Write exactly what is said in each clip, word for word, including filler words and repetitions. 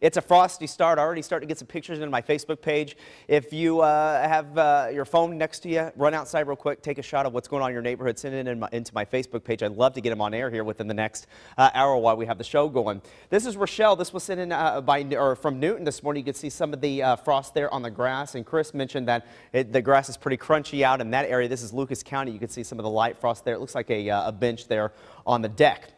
It's a frosty start. I already started to get some pictures into my Facebook page. If you uh, have uh, your phone next to you, run outside real quick, take a shot of what's going on in your neighborhood, send it in my, into my Facebook page. I'd love to get them on air here within the next uh, hour while we have the show going. This is Rochelle. This was sent in uh, by, or from Newton this morning. You can see some of the uh, frost there on the grass, and Chris mentioned that it, the grass is pretty crunchy out in that area. This is Lucas County. You can see some of the light frost there. It looks like a, uh, a bench there on the deck.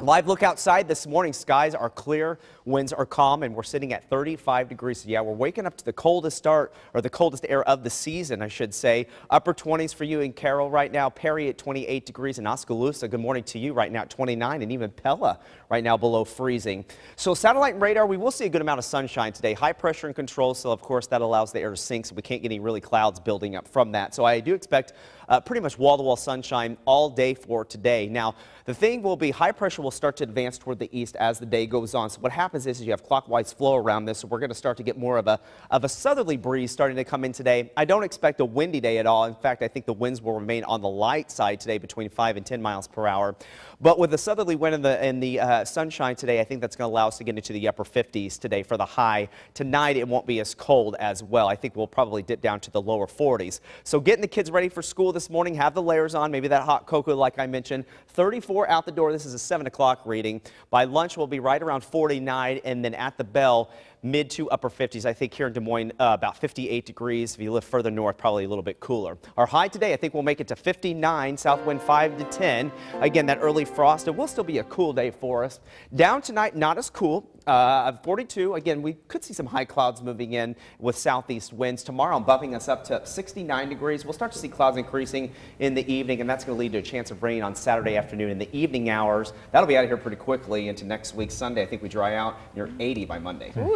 Live look outside this morning. Skies are clear, winds are calm, and we're sitting at thirty-five degrees. Yeah, we're waking up to the coldest start, or the coldest air of the season, I should say. Upper twenties for you in Carroll right now. Perry at twenty-eight degrees in Oskaloosa. Good morning to you right now at twenty-nine, and even Pella right now below freezing. So satellite and radar, we will see a good amount of sunshine today. High pressure in control, so of course that allows the air to sink, so we can't get any really clouds building up from that. So I do expect uh, pretty much wall-to-wall sunshine all day for today. Now, the thing will be high pressure will start to advance toward the east as the day goes on. So what happens is, is you have clockwise flow around this, so we're going to start to get more of a of a southerly breeze starting to come in today. I don't expect a windy day at all. In fact, I think the winds will remain on the light side today, between five and ten miles per hour. But with the southerly wind and the, and the uh, sunshine today, I think that's going to allow us to get into the upper fifties today for the high. Tonight it won't be as cold as well. I think we'll probably dip down to the lower forties. So getting the kids ready for school this morning, have the layers on, maybe that hot cocoa like I mentioned. thirty-four out the door. This is a seven o'clock reading. By lunch we'll be right around forty-nine, and then at the bell mid to upper fifties. I think here in Des Moines uh, about fifty-eight degrees. If you live further north, probably a little bit cooler. Our high today, I think we'll make it to fifty-nine. South wind five to ten. Again, that early frost. It will still be a cool day for us. Down tonight, not as cool. Uh, forty-two. Again, we could see some high clouds moving in with southeast winds. Tomorrow, I'm bumping us up to sixty-nine degrees. We'll start to see clouds increasing in the evening, and that's going to lead to a chance of rain on Saturday afternoon in the evening hours. That'll be out of here pretty quickly into next week. Sunday, I think we dry out near eighty by Monday. Ooh.